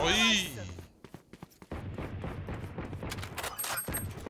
Oi!